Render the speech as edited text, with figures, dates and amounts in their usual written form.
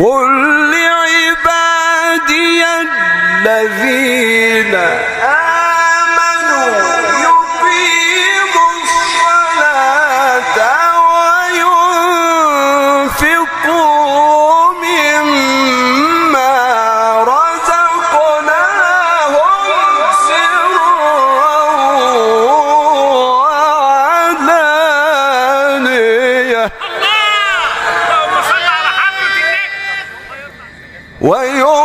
قل لعبادي الذين آمنوا يقيموا الصلاة وينفقوا مما رزقناهم سرا وعلانية وَيُؤْمِنُ